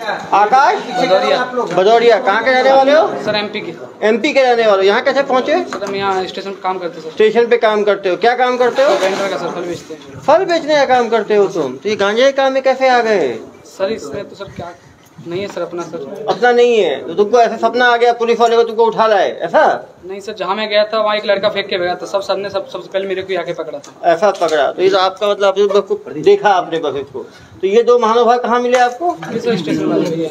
आकाश भदौरिया कहाँ के रहने वाले हो? सर एमपी के। एमपी के रहने वाले हो, यहाँ कैसे पहुँचे? सर हम यहाँ स्टेशन पे काम करते हैं। स्टेशन पे काम करते हो? क्या काम करते हो? पेंड्रा का सर, फल बेचते हैं। फल बेचने का काम करते हो तुम? तो ये गांजे के काम में कैसे आ गए? सर इसमें तो सर क्या नहीं है सर, अपना सर अपना नहीं है। तो तुमको ऐसा सपना आ गया पुलिस वाले को तुमको उठा लाए? ऐसा नहीं सर, जहाँ मैं गया था वहाँ एक लड़का फेंक के भेजा था, सब सबने सबसे पहले मेरे को आके पकड़ा था। ऐसा पकड़ा? तो ये आपका मतलब देखा आपने बस इसको। तो ये दो महानुभाव कहाँ मिले आपको? स्टेशन वाले,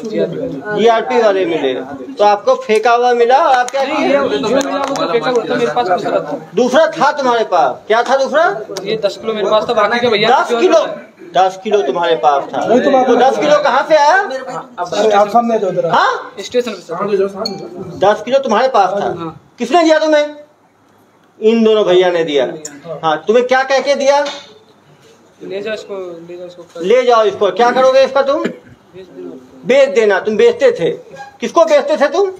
जीआरपी वाले मिले। तो आपको फेंका हुआ मिला और आप क्या किए? दूसरा था तुम्हारे पास? क्या था दूसरा? ये 10 किलो मेरे पास था, बाकी के भैया 10 किलो तुम्हारे पास था। तो 10 किलो कहाँ से आया? स्टेशन। 10 किलो तुम्हारे पास था, किसने दिया तुम्हें? इन दोनों भैया ने दिया। हाँ, तुम्हें क्या कह के दिया? ले जाओ इसको, ले जाओ इसको, ले जाओ इसको। क्या करोगे इसका तुम? बेच देना। तुम बेचते थे? किसको बेचते थे तुम?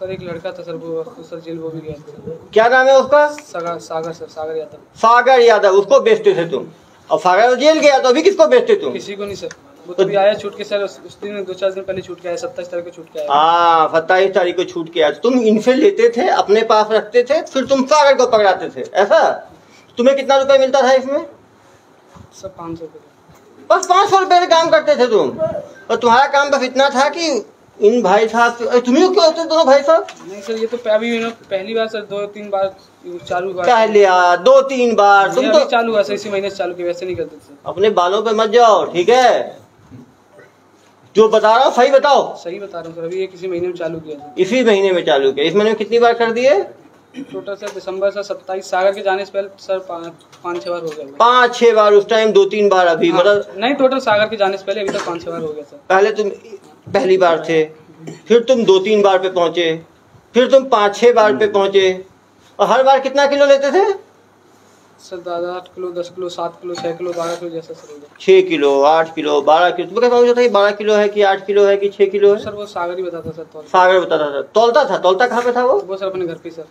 सर एक लड़का था सर, वो सर जेल वो भी गया था। क्या नाम है उसका? सागर सर, सागर यादव। सागर यादव, उसको बेचते थे तुम। और सागर जेल गया तो अभी किसको बेचते तुम? किसी को नहीं सर, वो तो आया छूट के सर, उस दिन 2-4 दिन पहले छूट के आया, 27 तारीख को छूट के आया। हाँ, 27 तारीख को छूट के आया। तुम इनसे लेते थे, अपने पास रखते थे, फिर तुम सागर को पकड़ाते थे, ऐसा? तुम्हें कितना रुपया मिलता था इसमें? सब 500 रुपये। बस 500 रुपये में काम करते थे तुम? और तुम्हारा काम बस इतना था कि इन भाई साहब तुम्हें क्यों होते दोनों भाई साहब? नहीं सर, ये तो पहली बार सर, 2-3 बार चालू हुआ। पहले 2-3 बार तुम तो चालू हुआ सर, इसी महीने चालू की, वैसे नहीं करते सर। अपने बालों पे मत जाओ, ठीक है? जो बता रहा हूँ सही बताओ। सही बता रहा हूँ सर, अभी ये किसी महीने में चालू किया। इसी महीने में चालू किया? इस महीने में कितनी बार कर दिए टोटल सर? दिसंबर सर 27 सागर के जाने से पहले सर 5-6 बार हो गया। 5-6 बार उस टाइम, 2-3 बार अभी। हाँ, मतलब नहीं, टोटल सागर के जाने से पहले अभी तक 5-6 बार हो गया सर। पहले तुम पहली बार थे, फिर तुम 2-3 बार पे पहुंचे, फिर तुम 5-6 बार पे पहुंचे। और हर बार कितना किलो लेते थे sir? 8 kilo, 10 kilo, 7 kilo, 6 kilo, 12 kilo जैसा सर। 6 kilo, 8 kilo, 12 kilo. तुम्हें कैसे समझ था 12 किलो है कि 8 किलो है कि 6 किलो है? सर वो सागर ही बताता सर, सागर बताता सर। तौलता था? तौलता कहाँ पे था वो सर? अपने घर पे सर।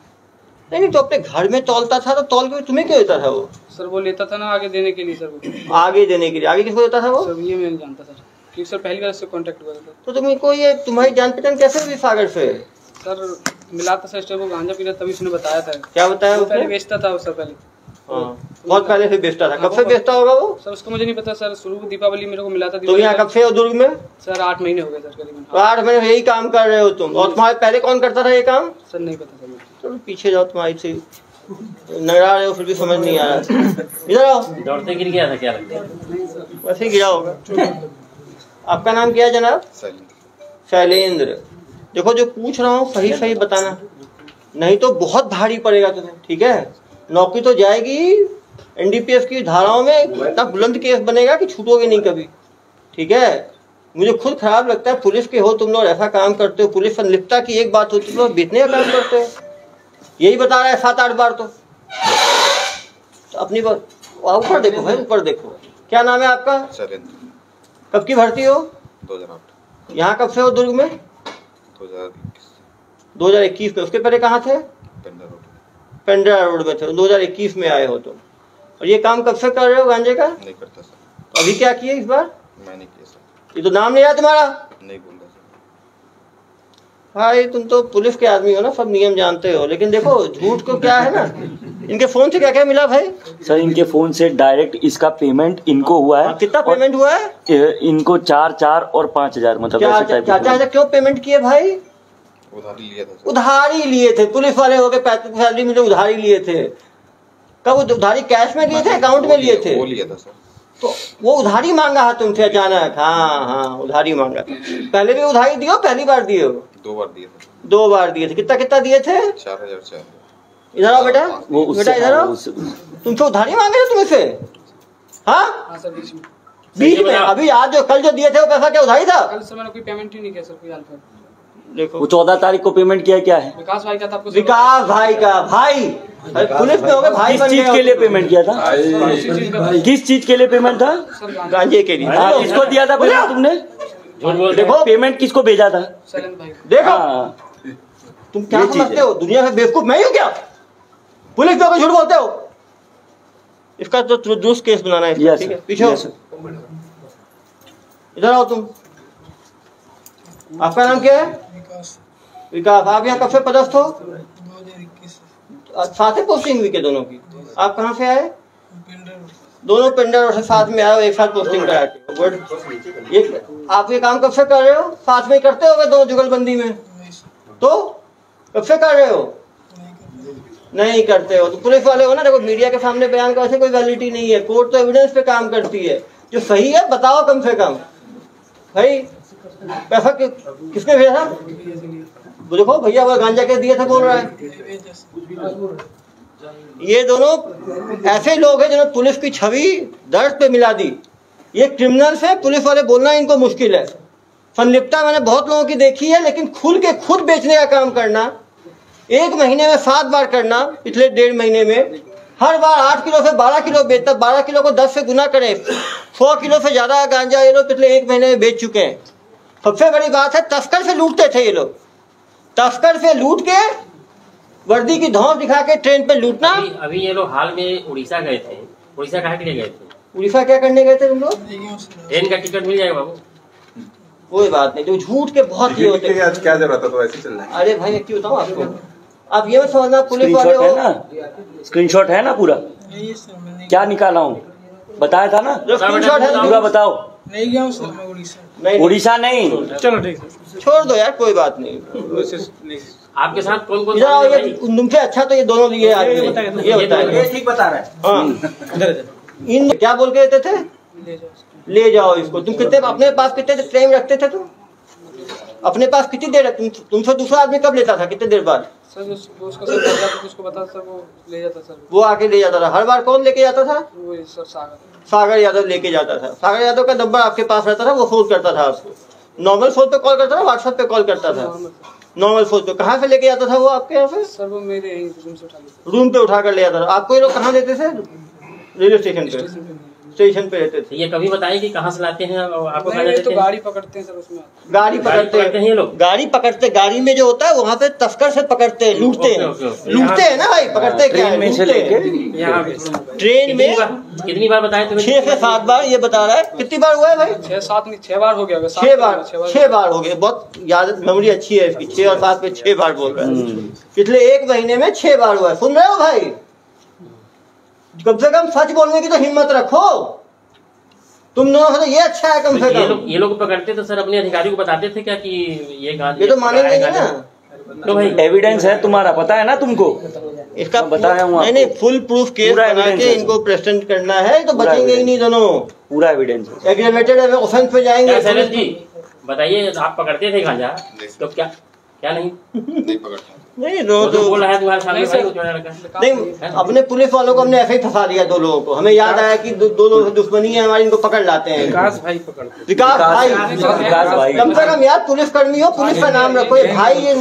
नहीं, तो अपने घर में तौलता था तो तौल के तुम्हें क्यों देता था वो? सर वो लेता था ना आगे देने के लिए सर, वो आगे देने के लिए। आगे किसको देता था वो? सर ये मैं नहीं जानता सर, क्योंकि सर पहली बार उससे कांटेक्ट हुआ था। तो तुमको ये तुम्हारी जान पहचान कैसे हुई सागर से? सर मिला था सर, वो गांजा पीता तभी उसने बताया था। क्या बताया? वो पहले बेचता था सर, पहले बहुत पहले से बेचता था। कब से बेचता होगा वो सर? उसको मुझे नहीं पता सर, शुरू को दीपावली मेरे को मिला था। तो यहाँ कब से हो दुर्ग में? सर 8 महीने हो गए सर करीबन। 8 महीने यही काम कर रहे हो तुम? और तुम्हारे पहले कौन करता था ये काम? सर नहीं पता सर। चलो पीछे जाओ, तुम्हारी से नगरा रहे हो फिर भी समझ नहीं आ रहा। इधर आओ। दौड़ते गिर गया था क्या लगता है? वैसे गिरा होगा। आपका नाम क्या है जनाब? शैलेंद्र। देखो जो पूछ रहा हूँ सही सही बताना, नहीं तो बहुत भारी पड़ेगा तुम्हें, ठीक है? नौकरी तो जाएगी, एनडीपीएस की धाराओं में इतना बुलंद केस बनेगा कि छूटोगे नहीं कभी, ठीक है? मुझे खुद खराब लगता है, पुलिस के हो तुम लोग, ऐसा काम करते हो। पुलिस संलिप्तता की एक बात होती है, तो बेचने का काम करते हो। यही बता रहा है 7-8 बार तो अपनी बात। ऊपर देखो भाई, ऊपर देखो। क्या नाम है आपका? शैलेंद्र। कब की भर्ती हो? 2008। यहाँ कब से हो दुर्ग में? 2021 में। उसके पहले कहाँ थे? पेंड्रा रोड में थे। 2021 में आए हो तुम। और ये काम कब से कर रहे हो गांजे का? नहीं करता सर। तो अभी क्या किए इस बार? मैंने किया सर। ये तो नाम नहीं आया तुम्हारा? नहीं बोला सर। भाई तुम तो पुलिस के आदमी हो ना, सब नियम जानते हो, लेकिन देखो झूठ को क्या है ना। इनके फोन से क्या क्या मिला भाई? सर इनके फोन से डायरेक्ट इसका पेमेंट इनको हुआ है। कितना पेमेंट हुआ है इनको? 4-4 और 5,000। मतलब 4-4 क्यों पेमेंट किए भाई? उधारी लिए थे। उधारी लिए थे? पुलिस वाले हो गए, पैसे मिले, उधारी लिए थे। कब उधारी? कैश में लिए थे, अकाउंट में लिए थे? वो लिया था सर। तो वो उधारी मांगा है तुमसे अचानक? हाँ हाँ, उधारी मांगा। पहले भी उधारी दियो? पहली बार दियो? 2 बार दिए थे। 2 बार दिए थे। कितना कितना दिए थे? 4,000। इधर आओ बेटा, बेटा इधर आओ। तुमसे उधारी मांगे थे तुमसे? हाँ, बीच में। अभी आज जो कल जो दिए थे वो पैसा क्या उधारी था? कल सर मैंने कोई पेमेंट ही नहीं किया सर। देखो वो 14 तारीख को पेमेंट किया। क्या है? विकास भाई का था। आपको विकास भाई का? भाई पुलिस में हो गए भाई। किस चीज के लिए पेमेंट किया था? किस चीज के लिए पेमेंट था? गांजे के लिए। किसको दिया था पेमेंट तुमने? देखो पेमेंट किसको भेजा था? देखो तुम क्या समझते हो दुनिया में? बेवकूफ मैं हूँ क्या? पुलिस में झूठ बोलते हो? इसका तो दुरुस्त केस बनाना है। पीछे इधर आओ तुम। आपका नाम क्या है? विकास। विकास, आप यहाँ कब से पदस्थ हो? 2021 से। साथ ही पोस्टिंग हुई क्या दोनों की? आप कहाँ से आए? दोनों पेंड्रा रोड से साथ में आए, एक साथ पोस्टिंग कराते। एक आप ये काम कब से कर रहे हो? साथ में करते हो दोनों जुगलबंदी में? तो कब से कर रहे हो? नहीं करते हो तो पुलिस वाले हो ना। देखो मीडिया के सामने बयान का ऐसे कोई वैलिडिटी नहीं है। कोर्ट तो एविडेंस पे काम करती है, जो सही है बताओ कम से कम। भाई पैसा किसने भेजा? देखो भैया वो गांजा के दिए थे बोल रहा है। ये दोनों ऐसे लोग हैं जिन्होंने पुलिस की छवि दर्द पे मिला दी। ये क्रिमिनल्स है, पुलिस वाले बोलना इनको मुश्किल है। संलिप्तता मैंने बहुत लोगों की देखी है, लेकिन खुल के खुद बेचने का काम करना, एक महीने में 7 बार करना, पिछले 1.5 महीने में हर बार 8 किलो से 12 किलो बेचता। 12 किलो को 10 से गुना करें, 100 किलो से ज़्यादा गांजा ये लोग पिछले 1 महीने में बेच चुके हैं। सबसे बड़ी बात है तस्कर से लूटते थे ये लोग। तस्कर से लूट के वर्दी की धौंस दिखा के ट्रेन पे लूटना। अभी ये लोग हाल में उड़ीसा गए थे। उड़ीसा कहाँ के लिए गए थे? उड़ीसा क्या करने गए थे तुम लोग? ट्रेन का टिकट मिल जाएगा बाबू। कोई बात नहीं, जो झूठ के बहुत ही होते हैं। क्या जरूरत है तो ऐसे चलना है? अरे भाई क्यों बताऊँ आपको, आप ये मत समझना पुलिस वाले हो। स्क्रीनशॉट है ना पूरा? क्या निकाला हूँ बताया था ना, स्क्रीनशॉट है पूरा बताओ। नहीं गया उड़ीसा, उड़ीसा नहीं। चलो ठीक, छोड़ दो यार कोई बात नहीं। आपके साथ कौन कौन? तुमसे अच्छा तो ये दोनों ये ठीक बता रहा है। इन क्या बोल के देते थे, ले जाओ इसको। तुम कितने अपने पास कितने टाइम रखते थे? तुम अपने पास कितनी देर? तुमसे दूसरा आदमी कब लेता था? कितने देर बाद? सर उसको बता सर, वो ले जाता सर। वो आके ले जाता था हर बार। कौन लेके जाता था? वो सर सागर यादव लेके जाता था। सागर यादव का नंबर आपके पास रहता था, वो फोन करता था आपको। नॉर्मल फोन पे कॉल करता था, व्हाट्सएप पे कॉल करता था। नॉर्मल फोन पे कहाँ से लेके जाता था वो आपके यहाँ से? सर वो मेरे रूम पे उठा कर ले जाता था। आपको ये लोग कहाँ देते थे? रेलवे स्टेशन पे, स्टेशन पे रहते थे। ये कभी बताइए कि कहाँ से लाते हैं आपको? तो गाड़ी पकड़ते हैं सर, उसमें गाड़ी पकड़ते हैं ये लोग। गाड़ी पकड़ते, गाड़ी में जो होता है वहाँ पे तस्कर से पकड़ते हैं, लूटते हैं। लूटते हैं ना भाई, पकड़ते क्या है? ट्रेन में कितनी बार बताया तुम्हें? 6 से 7 बार ये बता रहा है। कितनी बार हुआ है भाई? 6 बार हो गया। 6 बार हो गया। बहुत याद मेमोरी अच्छी है इसकी। 6 और 7 पे 6 बार बोल रहा है। पिछले 1 महीने में 6 बार हुआ है। सुन रहे हो भाई, कम से कम सच बोलने की तो हिम्मत रखो तुम दोनों। तो ये अच्छा है कम से कम। ये लोग पकड़ते तो सर अपने अधिकारी को बताते थे क्या कि ये तो मानेंगे ना? तो भाई एविडेंस है तुम्हारा, पता है ना तुमको इसका? बताया हूँ, नहीं फुल प्रूफ केस बना के इनको प्रेजेंट करना है तो बचेंगे ही नहीं दोनों। पूरा एविडेंस है, एग्रीवेटेड ऑफेंस पे जाएंगे। शैलेंद्र जी बताइए, आप पकड़ते थे गांजा तो क्या क्या नहीं पकड़ता? नहीं तो बोला है तुम्हारे सामने भाई। नहीं, अपने पुलिस वालों को हमने ऐसे ही फंसा दिया 2 लोगों को। हमें याद आया कि 2 लोग दुश्मनी है हमारी, इनको पकड़ लाते हैं। विकास भाई कम से कम यार पुलिस कर्मी हो, पुलिस का नाम रखो। ये भाई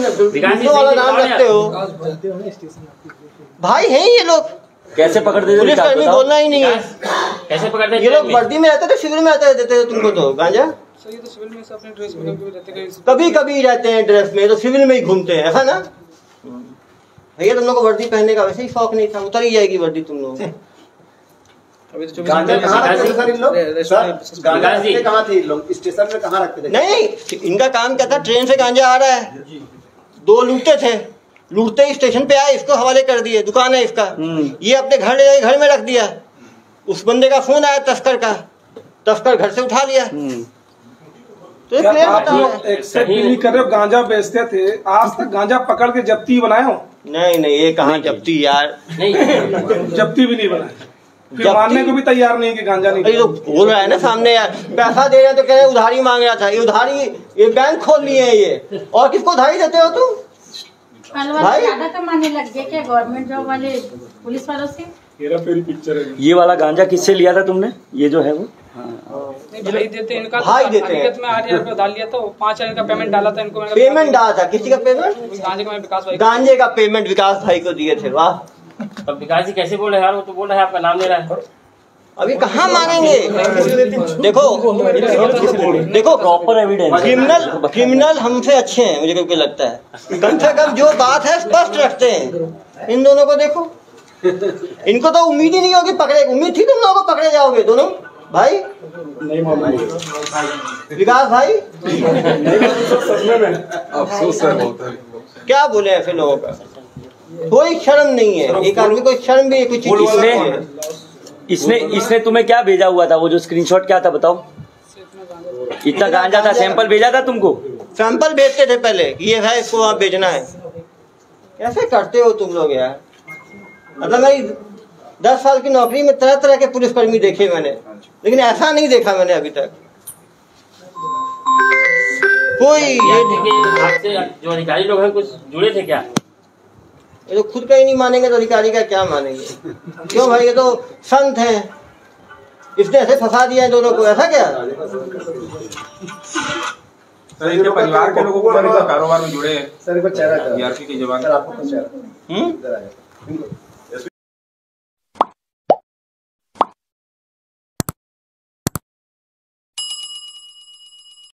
वाला नाम रखते हो, भाई है ये लोग। कैसे पकड़ते? पुलिस कर्मी बोलना ही नहीं है। कैसे पकड़ते? ये लोग वर्दी में रहते थे, शिविर में रहते थे। तुमको तो गांजा सही तो सिविल में से अपने ड्रेस में कभी रहते हैं ड्रेस में, तो सिविल में ही घूमते हैं ऐसा ना भैया। तुम लोग को वर्दी पहनने का वैसे ही शौक नहीं था, उतर ही जाएगी वर्दी तुम लोग। नहीं, इनका काम क्या था? ट्रेन से गांजा आ रहा है, 2 लूटते थे, लूटते ही स्टेशन पे आए, इसको हवाले कर दिए, दुकान है इसका। ये अपने घर ले जाए, घर में रख दिया। उस बंदे का फोन आया तस्कर का, तस्कर घर से उठा लिया। तो आप एक्सेप्ट कर रहे हो गांजा बेचते थे? आज तक गांजा पकड़ के जब्ती बनाए हो? नहीं, ये कहाँ जब्ती यार, नहीं जब्ती भी नहीं बनाया। मानने को भी तैयार नहीं कि गांजा नहीं। तो बोल रहा है ना सामने यार, पैसा दे रहे तो कह रहे उधारी मांग रहा था। ये उधारी ये बैंक खोल लिए है ये, और किसको उधारी देते हो तुम भाई? ज्यादा कमाने लग गए क्या गवर्नमेंट जॉब वाले पुलिस वालों से? पिक्चर है। ये वाला गांजा किससे लिया था तुमने? ये जो है वो भाई देते हैं इनका। भाई देते हैं। मैं 8,000 रुपया डाल लिया था, 5,000 का पेमेंट डाला था इनको। पेमेंट डाला था किसी का? पेमेंट गांजे का पेमेंट विकास भाई को दिए थे। वाह, अब विकास जी कैसे बोल रहे यार, वो तो बोल रहा है आपका नाम ले रहा है। अभी कहाँ मानेंगे? देखो प्रॉपर एविडेंस। क्रिमिनल हमसे अच्छे हैं मुझे क्योंकि लगता है, कम से कम जो बात है स्पष्ट रखते हैं। इन दोनों को देखो, इनको तो उम्मीद ही नहीं होगी पकड़े। उम्मीद थी तुम लोगों को पकड़े जाओगे दोनों? भाई नहीं मालूम। विकास भाई अफसोस है बहुत है। क्या बोले ऐसे लोगों का? कोई शर्म नहीं है एक आदमी को, शर्म भी कुछ है। इसने तुम्हें क्या भेजा हुआ था? वो जो स्क्रीनशॉट क्या था बताओ? इतना गांजा था, सैंपल भेजा था तुमको? सैंपल भेजते थे पहले, ये है इसको आप बेचना है। कैसे करते हो तुम लोग यार? मतलब भाई 10 साल की नौकरी में तरह तरह के पुलिसकर्मी देखे मैंने, लेकिन ऐसा नहीं देखा मैंने अभी तक। कोई आपसे जो अधिकारी लोग हैं कुछ जुड़े थे क्या? ये तो खुद का ही नहीं मानेंगे तो अधिकारी का क्या मानेंगे? क्यों भाई, ये तो संत है, इसने ऐसे फंसा दिया है दोनों को। ऐसा क्या सर, इनके परिवार के लोगों को कारोबार में जुड़े हैं सर, जीआरपी के जवान आपको